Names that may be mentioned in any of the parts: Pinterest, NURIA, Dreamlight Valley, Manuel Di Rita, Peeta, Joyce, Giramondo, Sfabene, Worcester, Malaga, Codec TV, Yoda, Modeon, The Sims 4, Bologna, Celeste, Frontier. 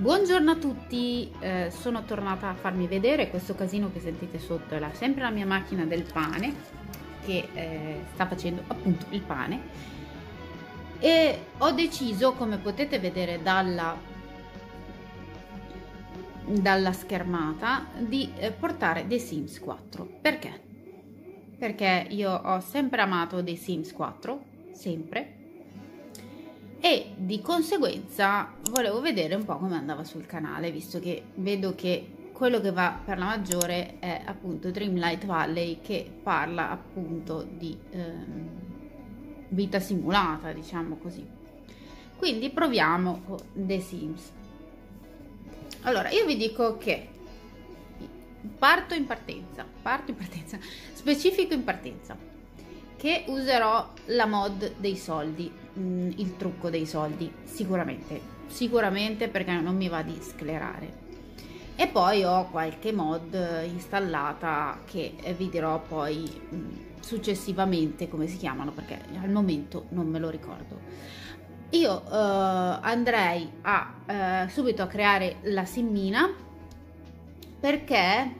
Buongiorno a tutti, sono tornata a farmi vedere. Questo casino che sentite sotto è sempre la mia macchina del pane che sta facendo appunto il pane, e ho deciso, come potete vedere dalla schermata, di portare The Sims 4. Perché? Perché io ho sempre amato The Sims 4, sempre, e di conseguenza volevo vedere un po' come andava sul canale, visto che vedo che quello che va per la maggiore è appunto Dreamlight Valley, che parla appunto di vita simulata, diciamo così. Quindi proviamo con The Sims. Allora, io vi dico che specifico in partenza che userò la mod dei soldi, il trucco dei soldi, sicuramente, perché non mi va di sclerare. E poi ho qualche mod installata che vi dirò poi successivamente come si chiamano, perché al momento non me lo ricordo. Io andrei subito a creare la simmina, perché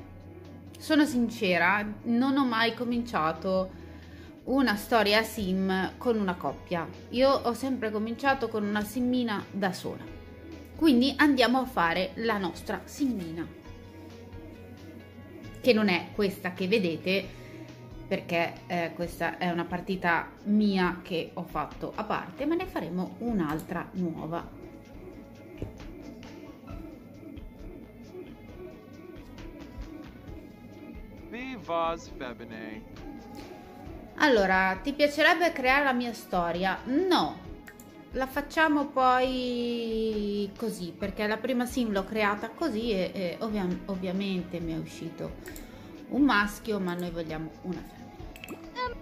sono sincera, non ho mai cominciato una storia sim con una coppia. Io ho sempre cominciato con una simmina da sola, quindi andiamo a fare la nostra simmina, che non è questa che vedete, perché questa è una partita mia che ho fatto a parte, ma ne faremo un'altra nuova. Viva Sfabene! Allora, ti piacerebbe creare la mia storia? No, la facciamo poi così, perché la prima sim l'ho creata così e ovviamente mi è uscito un maschio, ma noi vogliamo una femmina.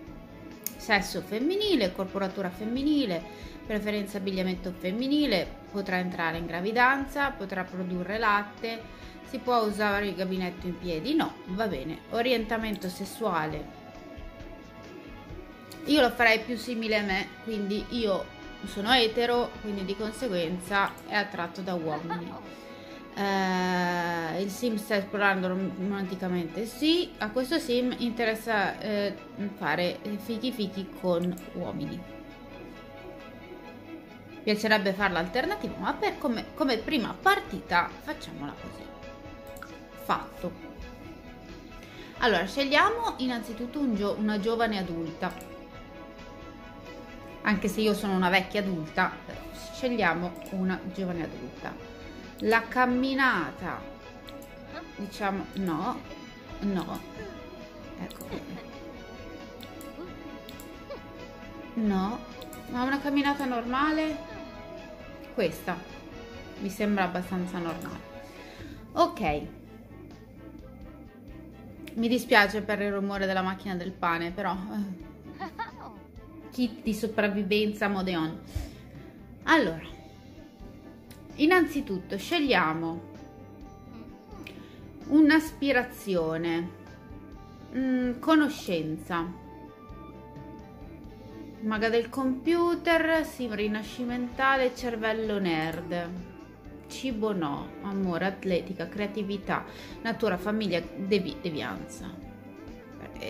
Sesso femminile, corporatura femminile, preferenza abbigliamento femminile, potrà entrare in gravidanza, potrà produrre latte, si può usare il gabinetto in piedi? No, va bene. Orientamento sessuale. Io lo farei più simile a me, quindi io sono etero, quindi di conseguenza è attratto da uomini. Il sim sta esplorando romanticamente, sì. A questo sim interessa fare fichi con uomini. Piacerebbe farla alternativa, ma per come prima partita facciamola così. Fatto. Allora, scegliamo innanzitutto una giovane adulta. Anche se io sono una vecchia adulta, scegliamo una giovane adulta. La camminata, diciamo, no, ecco, no, ma una camminata normale, questa mi sembra abbastanza normale. Ok, mi dispiace per il rumore della macchina del pane, però kit di sopravvivenza Modeon. Allora, innanzitutto scegliamo un'aspirazione, conoscenza, maga del computer, sim rinascimentale, cervello nerd, cibo no, amore, atletica, creatività, natura, famiglia, devianza,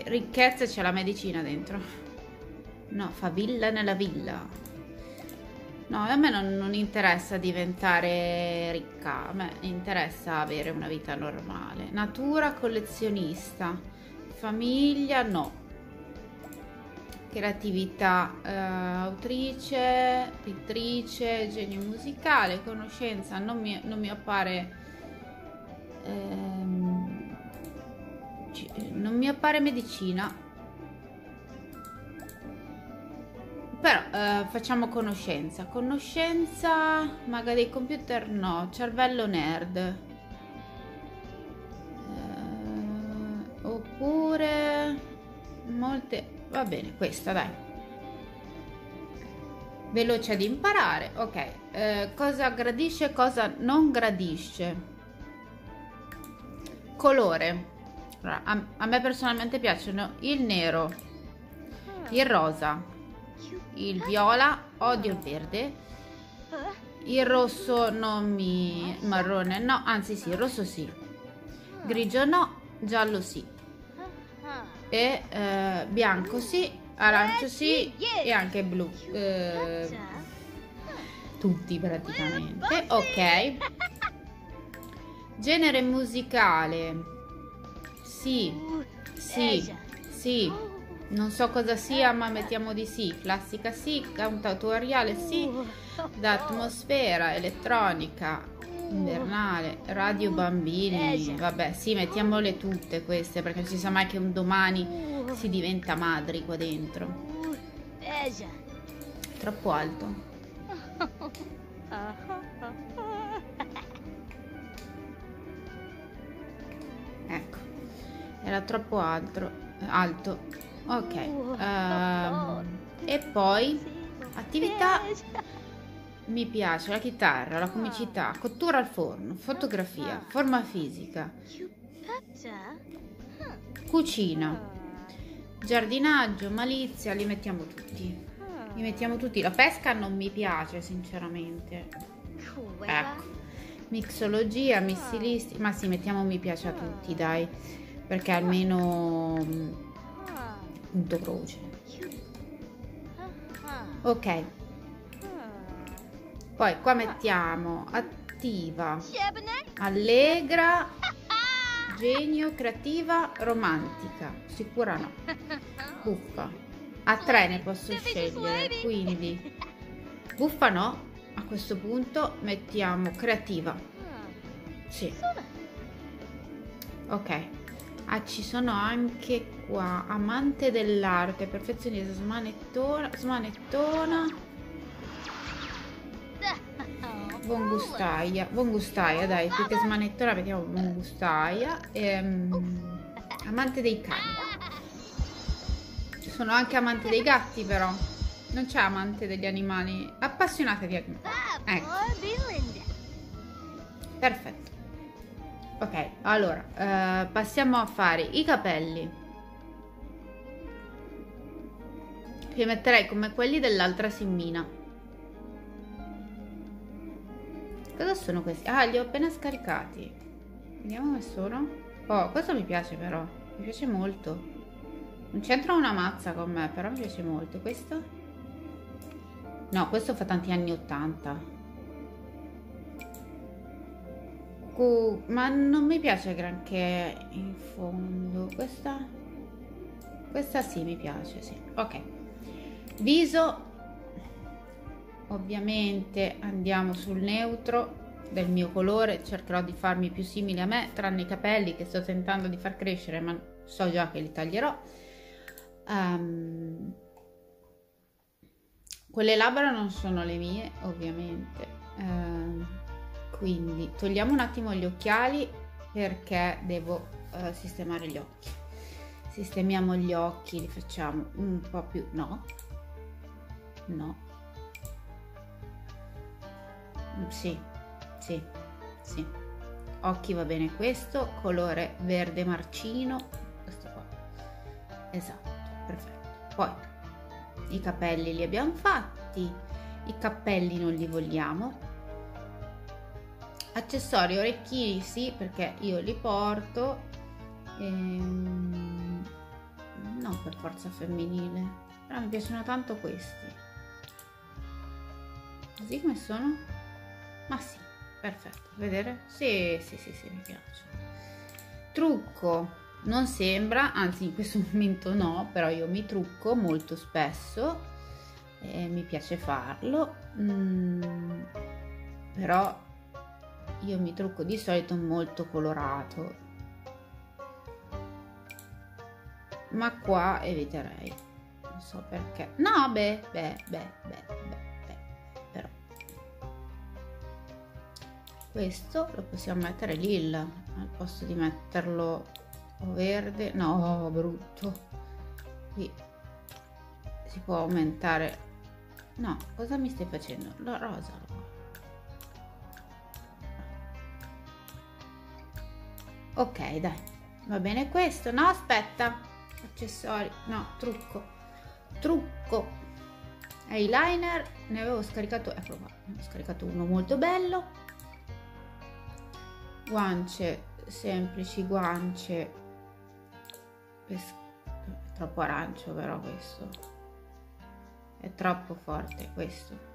ricchezza, c'è la medicina dentro. No, fa villa nella villa. No, a me non interessa diventare ricca, a me interessa avere una vita normale. Natura, collezionista, famiglia, no. Creatività, autrice, pittrice, genio musicale, conoscenza, non mi appare... non mi appare medicina. Però facciamo conoscenza, maga dei computer no, cervello nerd, oppure molte, va bene questa, dai, veloce ad imparare, ok. Cosa gradisce e cosa non gradisce, colore. Allora, a me personalmente piacciono il nero, il rosa, il viola, odio il verde Il rosso non mi... marrone no, anzi sì, il rosso sì. Grigio no, giallo sì. E bianco sì, arancio sì e anche blu. Tutti praticamente. Ok. Genere musicale. Sì, sì, sì. Non so cosa sia, ma mettiamo di sì. Classica sì, cantautoriale sì, d'atmosfera, elettronica, invernale, radio bambini. Vabbè, sì, mettiamole tutte queste, perché non si sa mai che un domani si diventa madri qua dentro. Troppo alto. Ecco, era troppo alto. Ok, e poi attività, mi piace la chitarra, la comicità, cottura al forno, fotografia, forma fisica, cucina, giardinaggio, malizia, li mettiamo tutti. Li mettiamo tutti, la pesca non mi piace sinceramente. Ecco, mixologia, missilisti, ma sì, mettiamo mi piace a tutti, dai, perché almeno... punto croce. Ok, poi qua mettiamo attiva, allegra, genio, creativa, romantica, sicura no, buffa. A tre ne posso scegliere, quindi buffa no, a questo punto mettiamo creativa. Sì. Ok. Ah, ci sono anche qua amante dell'arte, perfezionista, smanettona, buongustaia, dai, più che smanettona mettiamo buongustaia, amante dei cani. Ci sono anche amante dei gatti, però non c'è amante degli animali, appassionata di animali, ecco, perfetto. Ok, allora, passiamo a fare i capelli. Li metterei come quelli dell'altra simmina. Cosa sono questi? Ah, li ho appena scaricati. Vediamo come sono. Oh, questo mi piace però. Mi piace molto. Non c'entra una mazza con me, però mi piace molto. Questo? No, questo fa tanti anni 80. Ma non mi piace granché in fondo. Questa? Questa sì, mi piace, sì. Ok. Viso. Ovviamente andiamo sul neutro del mio colore. Cercherò di farmi più simile a me, tranne i capelli che sto tentando di far crescere, ma so già che li taglierò. Quelle labbra non sono le mie, ovviamente. Quindi togliamo un attimo gli occhiali perché devo sistemare gli occhi. Sistemiamo gli occhi, li facciamo un po' più... no, no, sì, sì, sì. Occhi va bene questo, colore verde marcino, questo qua. Esatto, perfetto. Poi i capelli li abbiamo fatti, i cappelli non li vogliamo. Accessori, orecchini sì, perché io li porto, non per forza femminile, però mi piacciono tanto questi, così come sono? Ma sì, perfetto, vedere? Sì, sì, sì, sì, mi piacciono. Trucco, non sembra, anzi in questo momento no, però io mi trucco molto spesso, mi piace farlo, però... io mi trucco di solito molto colorato, ma qua eviterei, non so perché. No, beh, però questo lo possiamo mettere lilla al posto di metterlo o verde, no, brutto. Qui si può aumentare, no, cosa mi stai facendo? La rosa. Ok, dai, va bene questo, no, aspetta, accessori, no, trucco, eyeliner, ne avevo scaricato, ecco qua, ne ho scaricato uno molto bello. Guance semplici, guance è troppo arancio, però questo è troppo forte, questo.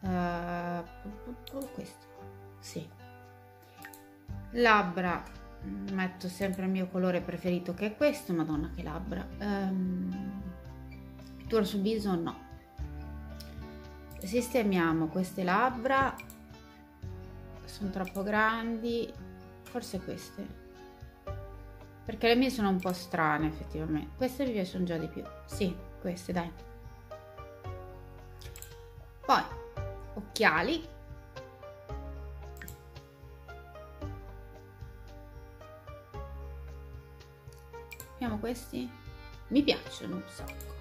Questo sì. Labbra, metto sempre il mio colore preferito che è questo. Madonna che labbra. Pittura su viso no. Sistemiamo queste labbra, sono troppo grandi, forse queste, perché le mie sono un po' strane effettivamente. Queste mi piacciono già di più, sì, queste dai. Poi occhiali, abbiamo questi, mi piacciono un sacco,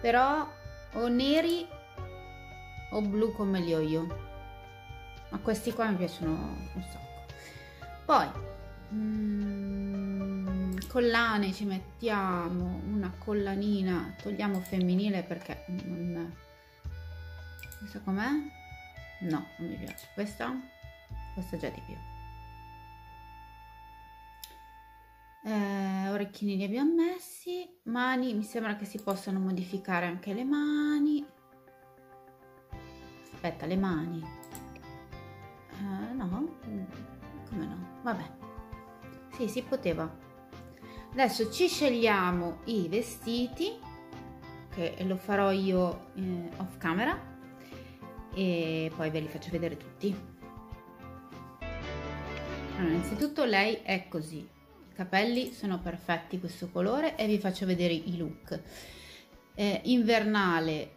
però o neri o blu come li ho io, ma questi qua mi piacciono un sacco. Poi collane, ci mettiamo una collanina, togliamo femminile perché non... questa com'è? No, non mi piace, questa già di più. Orecchini li abbiamo messi, mani, mi sembra che si possano modificare anche le mani. Aspetta, le mani no, come no, vabbè, sì, si poteva. Adesso ci scegliamo i vestiti, che lo farò io off camera e poi ve li faccio vedere tutti. Allora, innanzitutto lei è così, capelli sono perfetti questo colore e vi faccio vedere i look. Invernale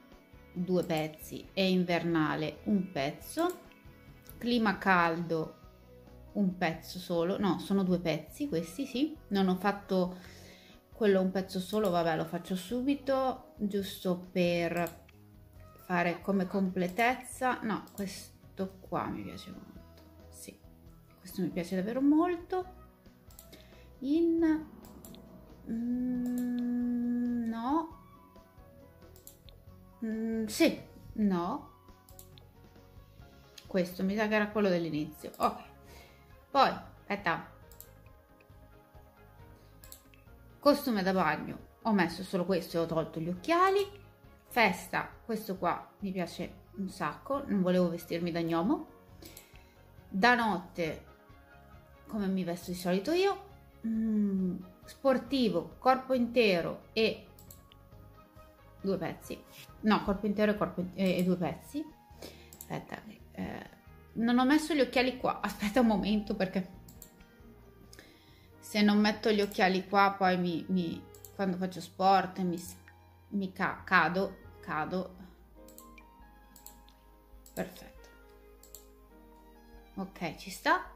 2 pezzi e invernale 1 pezzo, clima caldo 1 pezzo solo, no sono 2 pezzi questi, sì, non ho fatto quello 1 pezzo solo, vabbè lo faccio subito giusto per fare come completezza. No, questo qua mi piace molto, sì, questo mi piace davvero molto. No, sì, no, questo mi sa che era quello dell'inizio, ok. Poi aspetta, costume da bagno ho messo solo questo e ho tolto gli occhiali. Festa, questo qua mi piace un sacco, non volevo vestirmi da gnomo. Da notte come mi vesto di solito io, sportivo, corpo intero e 2 pezzi, no, corpo intero e, 2 pezzi. Aspetta, non ho messo gli occhiali qua, aspetta un momento, perché se non metto gli occhiali qua poi quando faccio sport cado. Perfetto, ok, ci sta.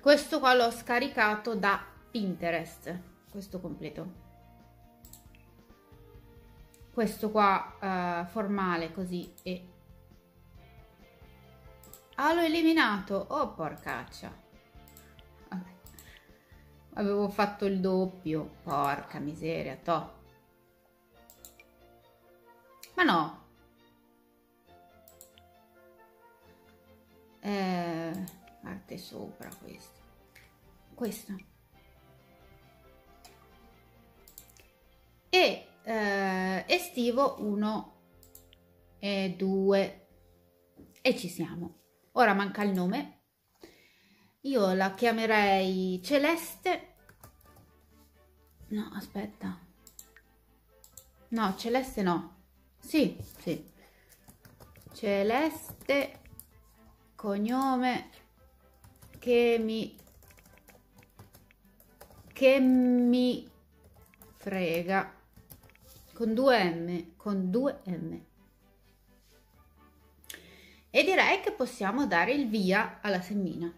Questo qua l'ho scaricato da Pinterest, questo completo. Questo qua formale così e... ah, l'ho eliminato! Oh, porcaccia! Vabbè. Avevo fatto il doppio, porca miseria, toh! Ma no! Parte sopra questo e estivo 1 e 2 e ci siamo. Ora manca il nome, io la chiamerei Celeste, no aspetta, no Celeste no, sì Celeste, cognome che mi frega, con 2 M, e direi che possiamo dare il via alla semmina.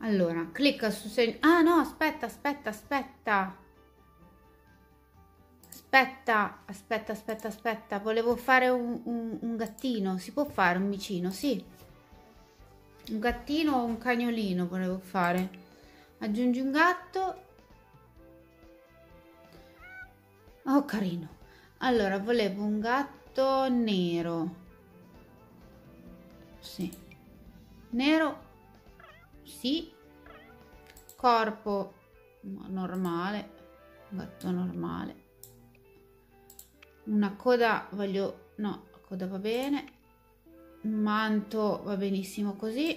Allora clicca su segno, ah no aspetta, volevo fare un gattino, si può fare un micino, sì, un gattino o un cagnolino volevo fare, Aggiungi un gatto. Oh, carino. Allora, volevo un gatto nero. Sì. Nero. Sì. Corpo normale. Gatto normale. Una coda voglio... no, la coda va bene. Un manto va benissimo così.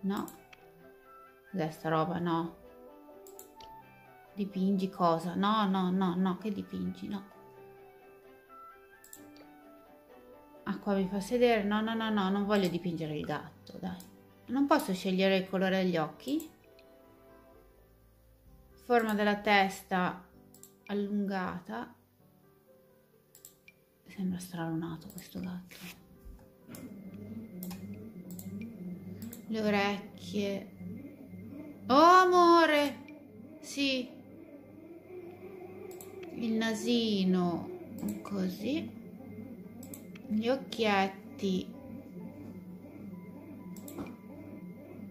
No. Cos'è sta roba? No. Dipingi cosa? No, no, no, no, che dipingi? No. Ah, qua mi fa sedere. No, no, no, no, non voglio dipingere il gatto, dai. Non posso scegliere il colore degli occhi? Forma della testa allungata. Sembra stralunato questo gatto. Le orecchie. Oh amore, sì, il nasino così, gli occhietti,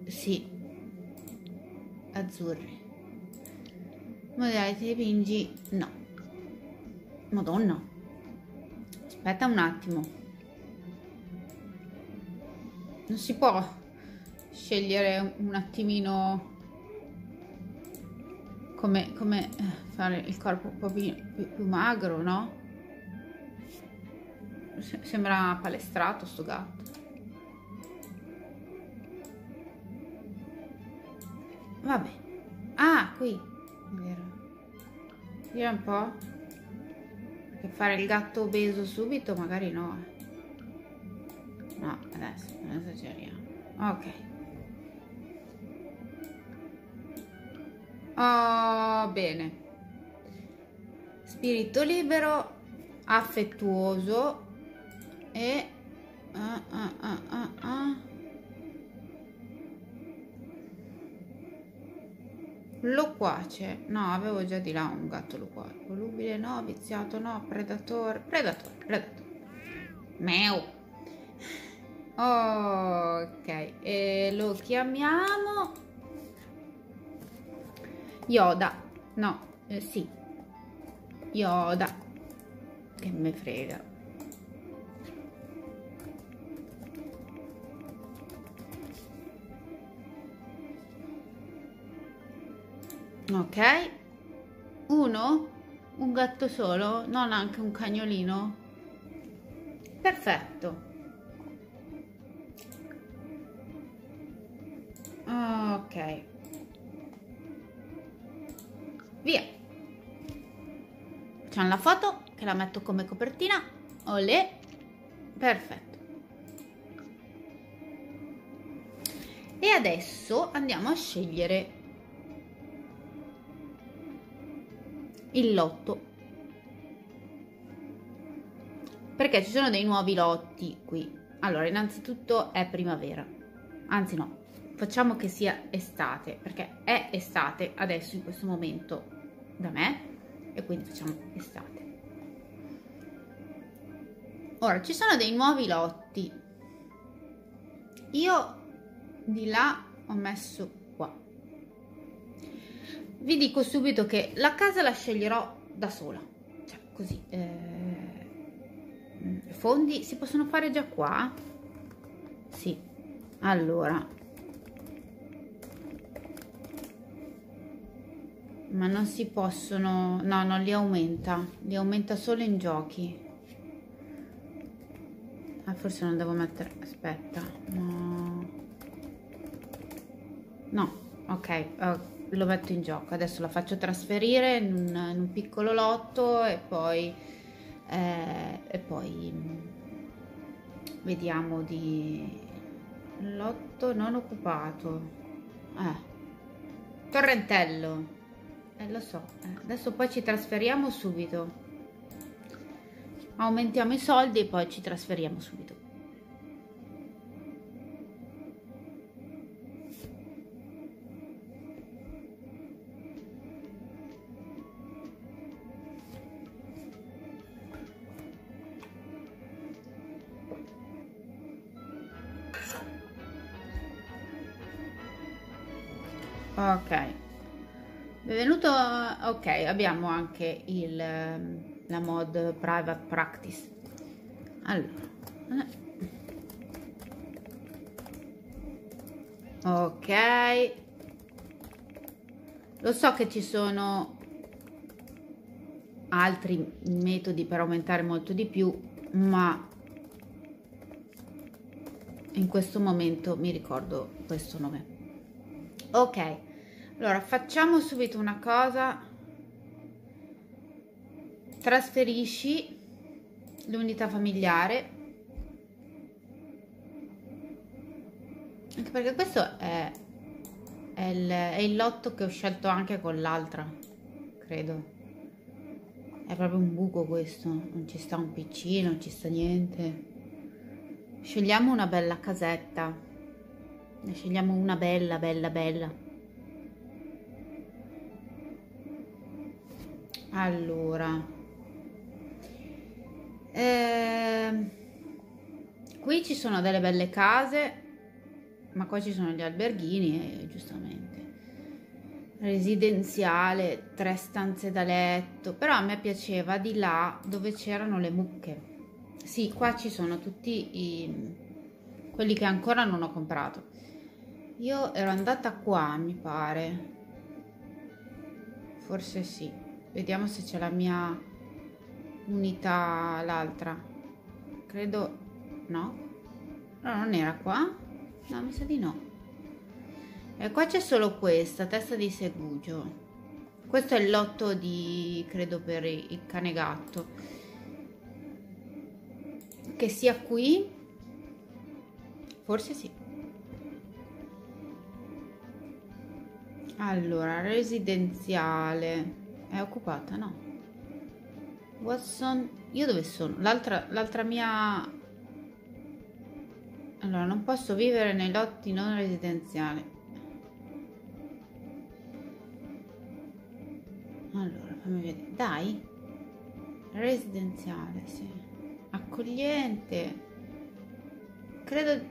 sì, azzurri, modelli ti dipingi, no, madonna, aspetta un attimo, non si può scegliere un attimino come fare il corpo un po' più magro, no? Sembra palestrato sto gatto. Vabbè. Ah, qui. Vira un po'. Perché fare il gatto obeso subito magari no. No, adesso non esageriamo. Ok. Oh, bene, spirito libero, affettuoso e loquace. No, avevo già di là un gatto loquace. Volubile no, viziato no, predatore. Meow. Ok, e lo chiamiamo Yoda, no, sì, Yoda, che me frega. Ok, uno? Un gatto solo? Non anche un cagnolino? Perfetto. Ok. Via, facciamo la foto che la metto come copertina. Olè, perfetto. E adesso andiamo a scegliere il lotto, perché ci sono dei nuovi lotti qui. Allora, innanzitutto è primavera, anzi no, facciamo che sia estate, perché è estate adesso in questo momento da me, e quindi facciamo estate. Ora ci sono dei nuovi lotti, io di là ho messo qua. Vi dico subito che la casa la sceglierò da sola, cioè così. Fondi si possono fare già qua? Sì. Allora, ma non si possono, no, non li aumenta, li aumenta solo in giochi. Ah, forse non devo mettere, aspetta, no, no, ok, lo metto in gioco. Adesso la faccio trasferire in un piccolo lotto e poi vediamo di lotto non occupato, torrentello. Lo so, adesso poi ci trasferiamo subito, aumentiamo i soldi e poi ci trasferiamo subito. Ok, benvenuto. Ok, abbiamo anche la mod private practice. Allora, ok, lo so che ci sono altri metodi per aumentare molto di più, ma in questo momento mi ricordo questo nome. Ok, allora facciamo subito una cosa: trasferisci l'unità familiare, anche perché questo è il lotto che ho scelto anche con l'altra, credo. È proprio un buco questo, non ci sta un PC, non ci sta niente. Scegliamo una bella casetta, ne scegliamo una bella. Allora, qui ci sono delle belle case, ma qua ci sono gli alberghini, giustamente. Residenziale, 3 stanze da letto, però a me piaceva di là dove c'erano le mucche. Sì, qua ci sono tutti quelli che ancora non ho comprato. Io ero andata qua, mi pare. Forse sì. Vediamo se c'è la mia unità, l'altra. Credo no. No, non era qua. No, mi sa di no. E qua c'è solo questa, testa di segugio. Questo è il lotto di, credo, per il cane gatto. Che sia qui, forse sì. Allora, residenziale è occupata, no? Watson, io dove sono? L'altra mia. Allora, non posso vivere nei lotti non residenziali. Allora, fammi vedere, dai, residenziale, sì. Accogliente, credo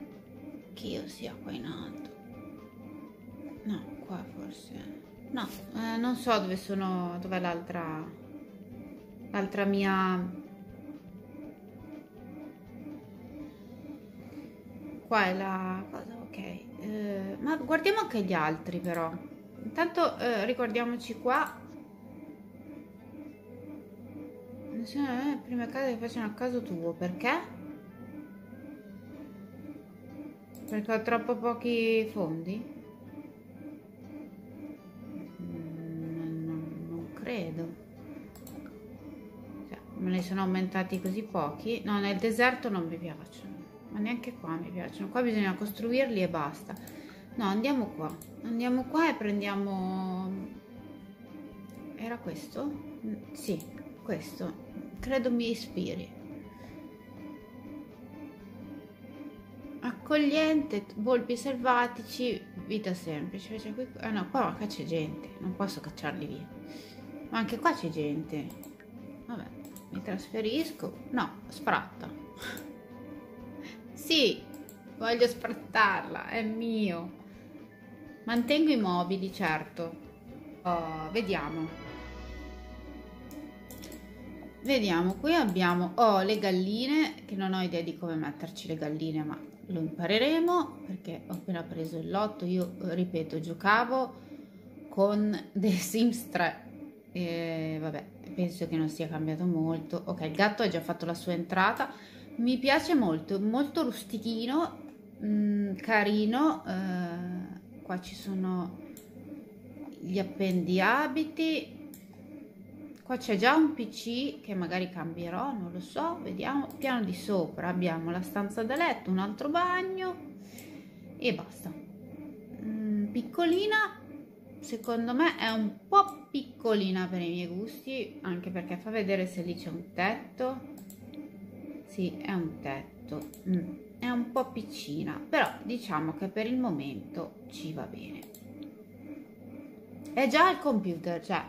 che io sia qua in alto. No, qua forse no, non so dove sono, dov'è l'altra mia. Qua è la cosa, ok, ma guardiamo anche gli altri, però intanto ricordiamoci qua. Prima casa che facciano a caso tuo, perché? Perché ho troppo pochi fondi? Non credo, cioè, me ne sono aumentati così pochi. No, nel deserto non mi piacciono, ma neanche qua mi piacciono. Qua bisogna costruirli e basta. No, andiamo qua, andiamo qua e prendiamo. Era questo? Sì, questo credo mi ispiri. Accogliente, volpi selvatici, vita semplice. Cioè qui, ah no, qua c'è gente, non posso cacciarli via, ma anche qua c'è gente. Vabbè, mi trasferisco. No, sfratta. Sì, voglio sfrattarla, è mio. Mantengo i mobili, certo. Oh, Vediamo, qui abbiamo le galline, che non ho idea di come metterci le galline, ma lo impareremo, perché ho appena preso il lotto. Io, ripeto, giocavo con The Sims 3 e vabbè, penso che non sia cambiato molto. Ok, il gatto ha già fatto la sua entrata, mi piace molto, molto rustichino, carino. Qua ci sono gli appendiabiti. Qua c'è già un PC che magari cambierò, non lo so, vediamo. Piano di sopra abbiamo la stanza da letto, un altro bagno e basta. Piccolina, secondo me è un po' piccolina per i miei gusti, anche perché fa vedere se lì c'è un tetto. Sì, è un tetto. È un po' piccina, però diciamo che per il momento ci va bene. È già il computer, cioè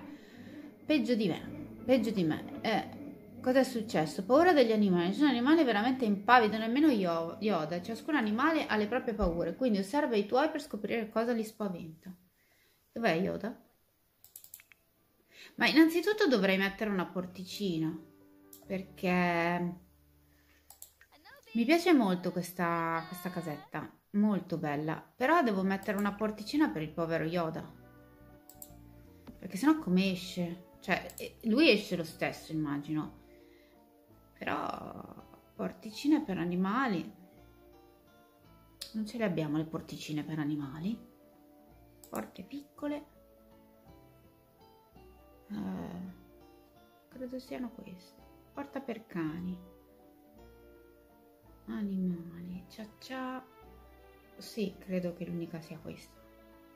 peggio di me, peggio di me. Cosa è successo? Paura degli animali. Sono animali veramente impavido, nemmeno Yoda. Ciascun animale ha le proprie paure, quindi osserva i tuoi per scoprire cosa li spaventa. Dov'è Yoda? Ma innanzitutto dovrei mettere una porticina, perché mi piace molto questa casetta, molto bella, però devo mettere una porticina per il povero Yoda, perché sennò come esce? Cioè, lui esce lo stesso, immagino, però porticine per animali non ce le abbiamo, le porticine per animali, porte piccole, credo siano queste, porta per cani, animali, cia cia, sì, credo che l'unica sia questa,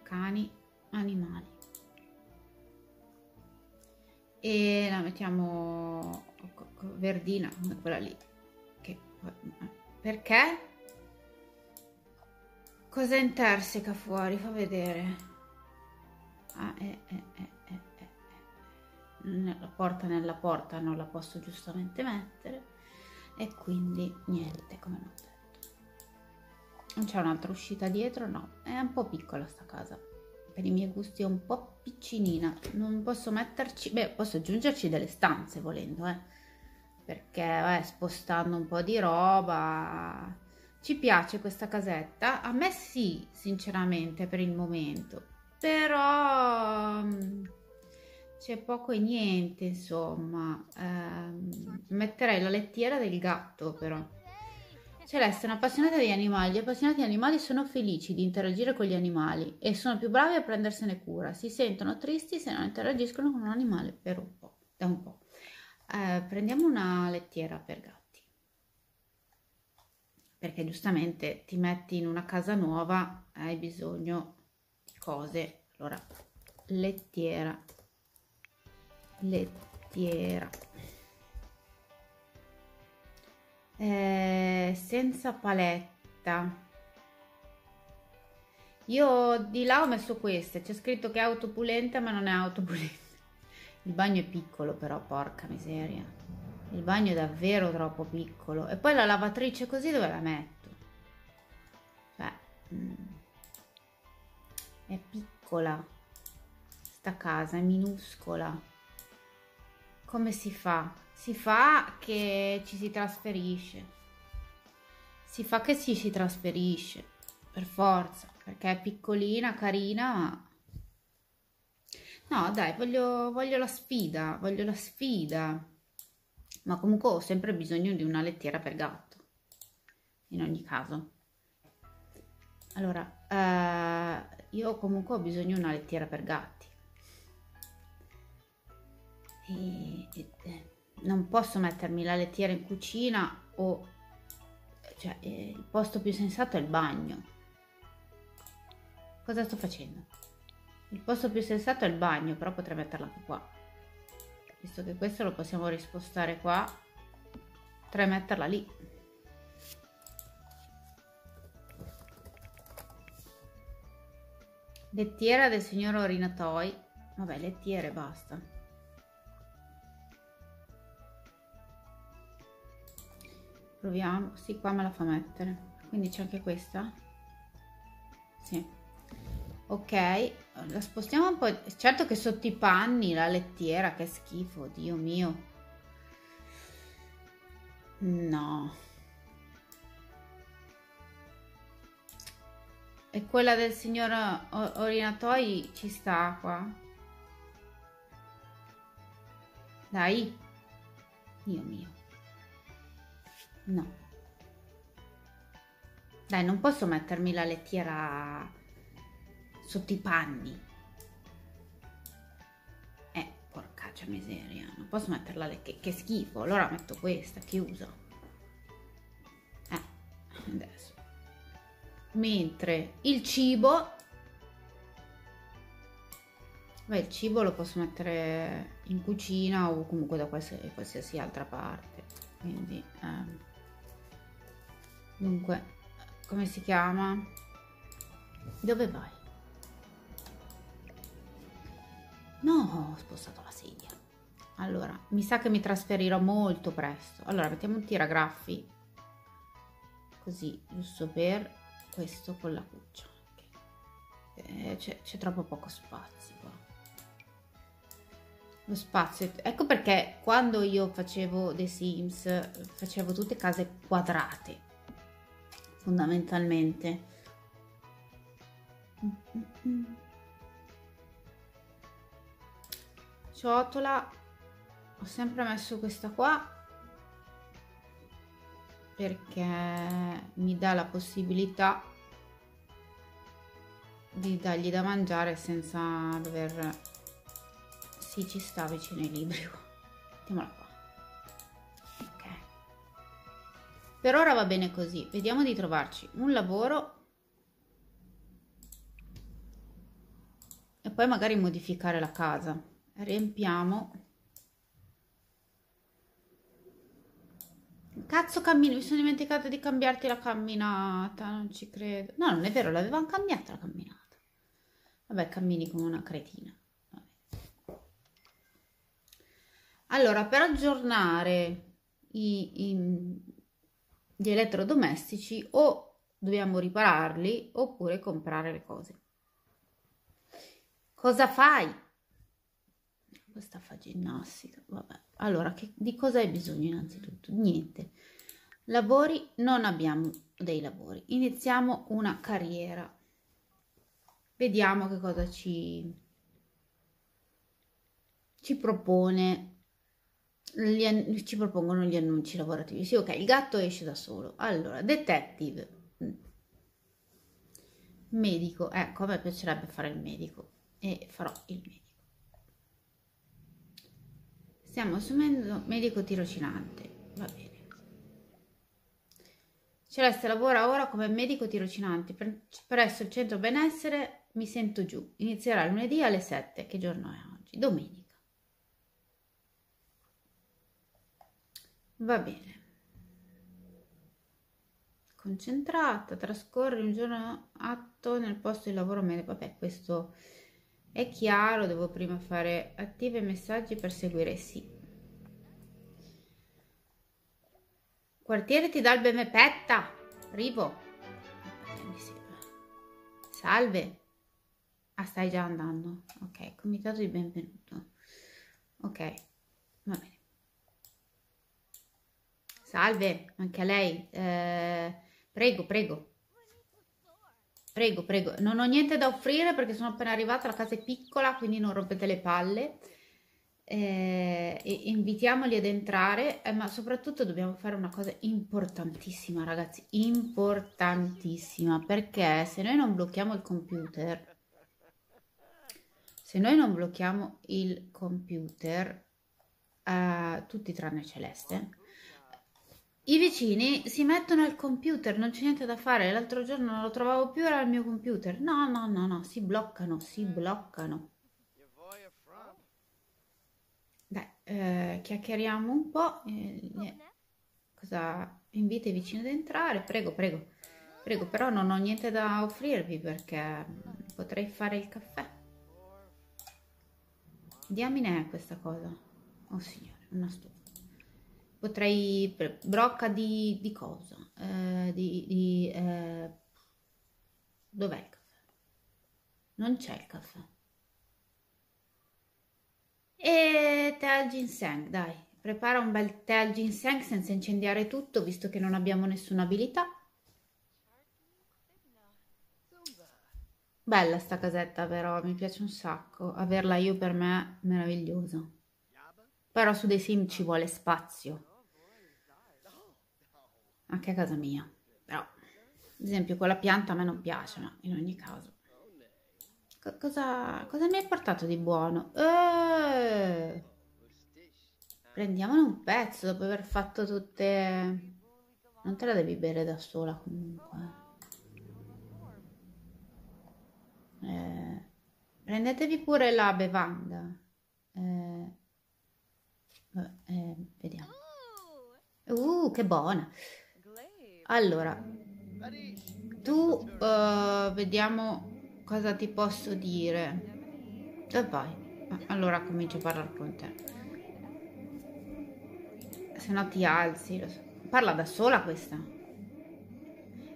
cani, animali, e la mettiamo verdina, quella lì, che perché? Cosa interseca fuori? Fa vedere. Ah, La porta nella porta non la posso giustamente mettere. E quindi niente, come non ho detto. Non c'è un'altra uscita dietro? No. È un po' piccola sta casa. Per i miei gusti è un po' piccinina. Non posso metterci... Beh, posso aggiungerci delle stanze volendo, perché spostando un po' di roba... Ci piace questa casetta? A me sì, sinceramente, per il momento, però c'è poco e niente, insomma. Metterei la lettiera del gatto, però. Celeste è un'appassionata di animali, gli appassionati di animali sono felici di interagire con gli animali e sono più bravi a prendersene cura, si sentono tristi se non interagiscono con un animale per un po', da un po'. Prendiamo una lettiera per gatto, perché giustamente ti metti in una casa nuova, hai bisogno di cose. Allora, lettiera, lettiera, senza paletta. Io di là ho messo queste, c'è scritto che è autopulente, ma non è autopulente. Il bagno è piccolo però, porca miseria. Il bagno è davvero troppo piccolo. E poi la lavatrice così dove la metto? Cioè, è piccola. Sta casa è minuscola. Come si fa? Si fa che ci si trasferisce. Si fa che si trasferisce. Per forza. Perché è piccolina, carina, ma... No, dai, voglio la sfida. Voglio la sfida. Ma comunque ho sempre bisogno di una lettiera per gatto, in ogni caso. Allora, io comunque ho bisogno di una lettiera per gatti. E non posso mettermi la lettiera in cucina o... Cioè, il posto più sensato è il bagno. Cosa sto facendo? Il posto più sensato è il bagno, però potrei metterla anche qua. Visto che questo lo possiamo rispostare qua, potrei metterla lì. Lettiera del signor Orinatoi. Vabbè, lettiere basta. Proviamo. Sì, qua me la fa mettere. Quindi c'è anche questa? Sì. Ok, la spostiamo un po'. Certo che sotto i panni la lettiera, che schifo, Dio mio. No. E quella del signor Orinatoi ci sta qua. Dai. Dio mio. No. Dai, non posso mettermi la lettiera... sotto i panni, porcaccia miseria, non posso metterla, che schifo. Allora metto questa chiusa, adesso. Mentre il cibo, beh, il cibo lo posso mettere in cucina o comunque da qualsiasi altra parte, quindi dunque, come si chiama? Dove vai? No, ho spostato la sedia. Allora, mi sa che mi trasferirò molto presto. Allora, mettiamo un tiragraffi. Così, giusto per questo con la cuccia. Okay. c'è troppo poco spazio qua. Lo spazio, ecco perché quando io facevo The Sims facevo tutte case quadrate fondamentalmente. Ciotola, ho sempre messo questa qua perché mi dà la possibilità di dargli da mangiare senza dover... Sì, ci sta vicino ai libri. Mettiamola qua. Ok. Per ora va bene così. Vediamo di trovarci un lavoro e poi magari modificare la casa. Riempiamo. Cazzo, cammino, mi sono dimenticata di cambiarti la camminata, non ci credo. No, non è vero, l'avevamo cambiata la camminata. Vabbè, cammini come una cretina. Vabbè. Allora, per aggiornare gli elettrodomestici o dobbiamo ripararli oppure comprare le cose. Cosa fai? Questa fa ginnastica, vabbè. Allora, di cosa hai bisogno innanzitutto? Niente. Lavori, non abbiamo dei lavori. Iniziamo una carriera. Vediamo che cosa ci propongono gli annunci lavorativi. Sì, ok, il gatto esce da solo. Allora, detective. Medico. Ecco, a me piacerebbe fare il medico e farò il medico. Stiamo assumendo medico tirocinante, va bene. Celeste lavora ora come medico tirocinante presso il centro benessere Mi Sento Giù. Inizierà lunedì alle 7. Che giorno è oggi? Domenica. Va bene. Concentrata, trascorre un giorno atto nel posto di lavoro medico. Vabbè, questo... È chiaro, devo prima fare attive messaggi per seguire, sì. Quartiere ti dà il benepetta, Rivo. Salve. Ah, stai già andando. Ok, comitato di benvenuto. Ok, va bene. Salve, anche a lei. Prego, prego. Prego, prego, non ho niente da offrire perché sono appena arrivata, la casa è piccola, quindi non rompete le palle. Invitiamoli ad entrare, ma soprattutto dobbiamo fare una cosa importantissima, ragazzi, importantissima, perché se noi non blocchiamo il computer, tutti tranne Celeste, i vicini si mettono al computer, non c'è niente da fare. L'altro giorno non lo trovavo più, era il mio computer. No, no, no, no, si bloccano, si bloccano. Dai, chiacchieriamo un po'. Cosa invita i vicini ad entrare? Prego, prego, prego, però non ho niente da offrirvi perché potrei fare il caffè. Diamine è questa cosa. Oh signore, una stufa. Potrei brocca di cosa? Dov'è il caffè? Non c'è il caffè. E tè al ginseng, dai. Prepara un bel tè al ginseng senza incendiare tutto, visto che non abbiamo nessuna abilità. Bella sta casetta però, mi piace un sacco. Averla io per me è meravigliosa. Però su dei sim ci vuole spazio. Anche a casa mia. Però, ad esempio, quella pianta a me non piace, ma in ogni caso. Cosa mi hai portato di buono? Prendiamone un pezzo dopo aver fatto tutte... Non te la devi bere da sola comunque. Prendetevi pure la bevanda. Vediamo. Che buona. Allora tu vediamo cosa ti posso dire e poi allora comincio a parlare con te, se no ti alzi, lo so. Parla da sola questa.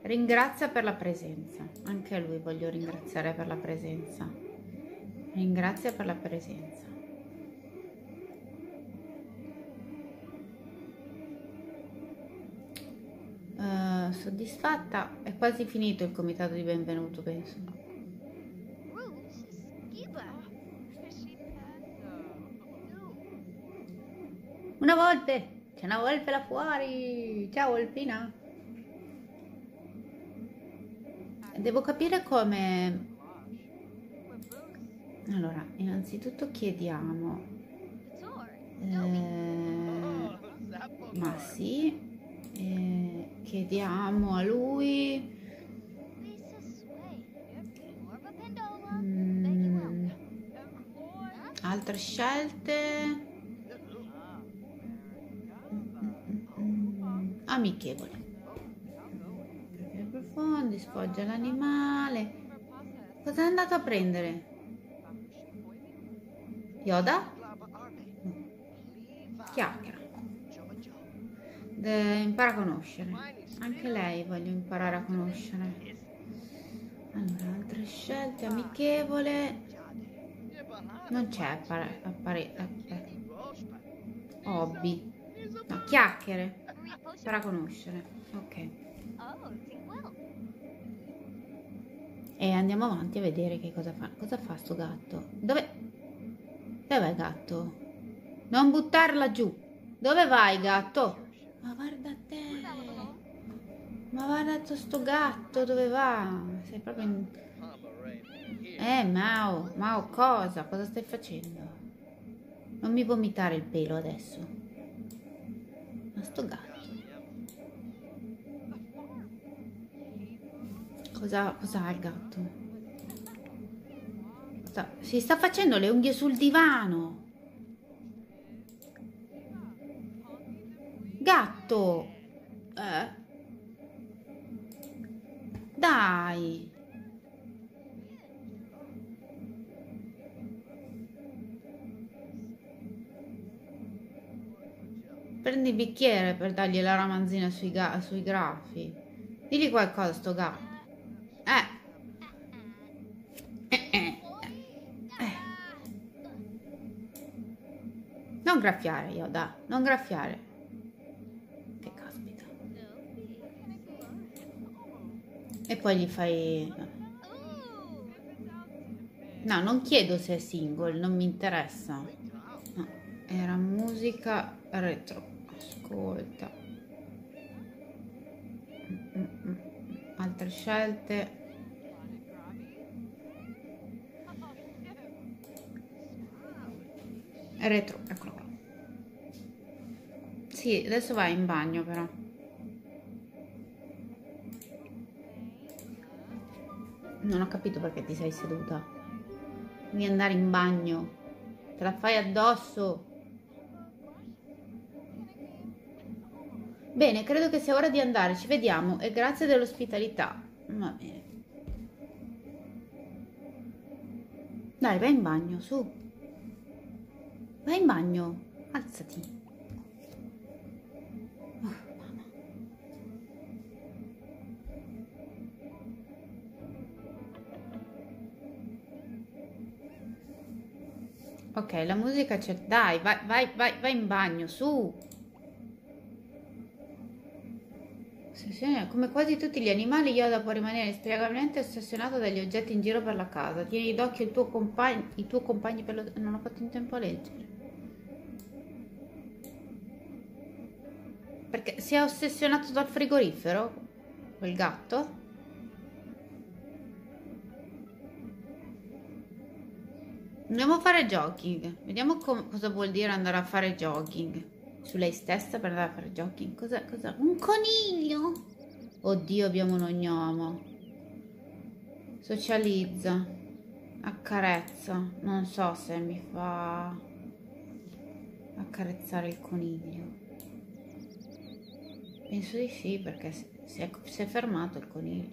Ringrazia per la presenza. Anche a lui voglio ringraziare per la presenza. Ringrazia per la presenza. Soddisfatta. È quasi finito il comitato di benvenuto, penso. Una volpe! C'è una volpe là fuori! Ciao, volpina! Devo capire come... Allora, innanzitutto chiediamo... Ma sì... chiediamo a lui altre scelte amichevoli. Profondi, sfoggia l'animale. Cos'è andato a prendere? Yoda? Chiacchiera. Impara a conoscere. Anche lei voglio imparare a conoscere. Allora, altre scelte amichevole. Non c'è hobby. No, chiacchiere. Impara a conoscere. Ok. E andiamo avanti a vedere che cosa fa. Cosa fa sto gatto? Dove vai, gatto? Non buttarla giù. Dove vai, gatto? Ma guarda te, ma guarda sto gatto, dove va? Sei proprio in... Mao, cosa? Cosa stai facendo? Non mi vomitare il pelo adesso. Ma sto gatto. Cosa ha il gatto? Si sta facendo le unghie sul divano. Gatto, dai, prendi il bicchiere per dargli la ramanzina sui graffi. Digli qualcosa sto gatto. Non graffiare, Yoda, non graffiare. E poi gli fai... No, non chiedo se è single, non mi interessa. No, era musica retro. Ascolta. Altre scelte. Retro, eccolo qua. Sì, adesso vai in bagno però. Non ho capito perché ti sei seduta. Devi andare in bagno. Te la fai addosso. Bene, credo che sia ora di andare. Ci vediamo e grazie dell'ospitalità. Va bene. Dai, vai in bagno, su. Vai in bagno. Alzati. Ok, la musica c'è. Dai, vai in bagno, su. Come quasi tutti gli animali, Yoda può rimanere inspiegabilmente ossessionato dagli oggetti in giro per la casa. Tieni d'occhio i tuoi compagni per lo... Non ho fatto in tempo a leggere. Perché si è ossessionato dal frigorifero? Quel gatto? Andiamo a fare jogging. Vediamo cosa vuol dire andare a fare jogging. Su lei stessa per andare a fare jogging. Cosa? Un coniglio? Oddio, abbiamo un ognomo. Socializza. Accarezza. Non so se mi fa accarezzare il coniglio. Penso di sì, perché si è fermato il coniglio.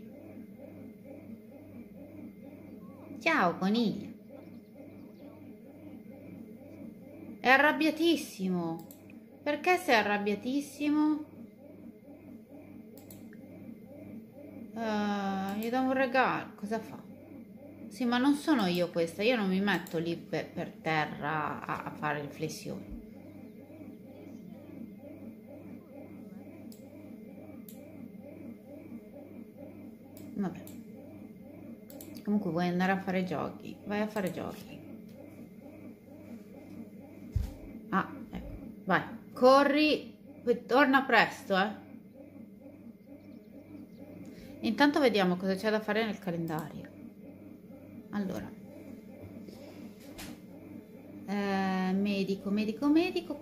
Ciao coniglio. È arrabbiatissimo. Perché sei arrabbiatissimo? Gli do un regalo. Cosa fa? Sì, ma non sono io questa. Io non mi metto lì per terra a fare riflessioni. Vabbè. Comunque vuoi andare a fare giochi? Vai a fare giochi. Ah, ecco. Vai. Corri. Torna presto, eh. Intanto vediamo cosa c'è da fare nel calendario. Allora, medico.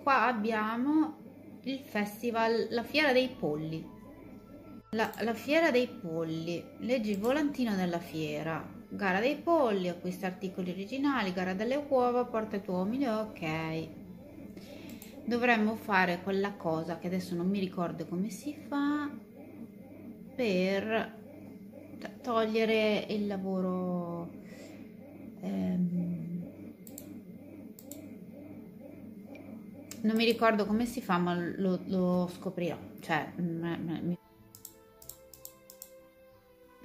Qua abbiamo il festival, la fiera dei polli. La fiera dei polli. Leggi il volantino della fiera. Gara dei polli, acquista articoli originali, gara delle uova, porta il tuo uomo. Ok. Dovremmo fare quella cosa che adesso non mi ricordo come si fa, per togliere il lavoro non mi ricordo come si fa, ma lo scoprirò, cioè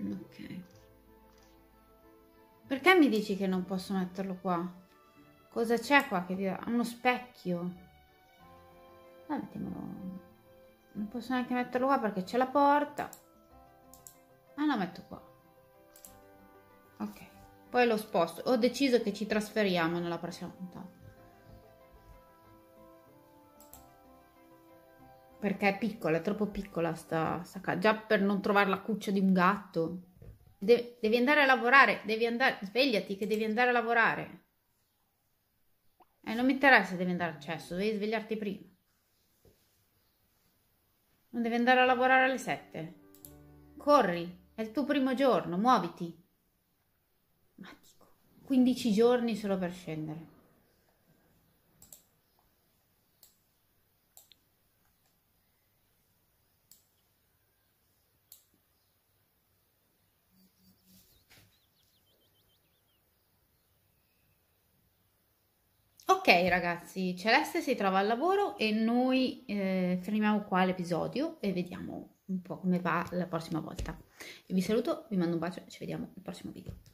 ok. Perché mi dici che non posso metterlo qua? Cosa c'è qua che ha uno specchio? Un attimo, non posso neanche metterlo qua perché c'è la porta. Ah, lo metto qua. Ok, poi lo sposto. Ho deciso che ci trasferiamo nella prossima puntata, perché è piccola, è troppo piccola sta già per non trovare la cuccia di un gatto. Devi andare a lavorare, devi andare, svegliati che devi andare a lavorare. Non mi interessa, devi andare a cesso, devi svegliarti prima. Non devi andare a lavorare alle 7. Corri, è il tuo primo giorno, muoviti. Ma dico, 15 giorni solo per scendere. Ok ragazzi, Celeste si trova al lavoro e noi fermiamo qua l'episodio e vediamo un po' come va la prossima volta. Io vi saluto, vi mando un bacio e ci vediamo nel prossimo video.